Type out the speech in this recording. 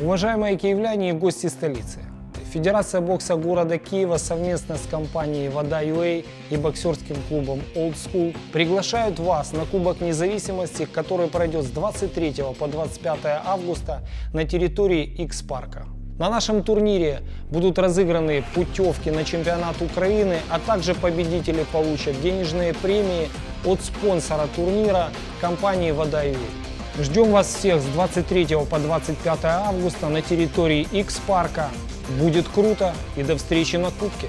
Уважаемые киевляне и гости столицы, Федерация бокса города Киева совместно с компанией VodaUA и боксерским клубом Old School приглашают вас на Кубок Незалежності, который пройдет с 23 по 25 августа на территории Х-парка. На нашем турнире будут разыграны путевки на чемпионат Украины, а также победители получат денежные премии от спонсора турнира компании VodaUA. Ждем вас всех с 23 по 25 августа на территории Х-парка. Будет круто и до встречи на Кубке!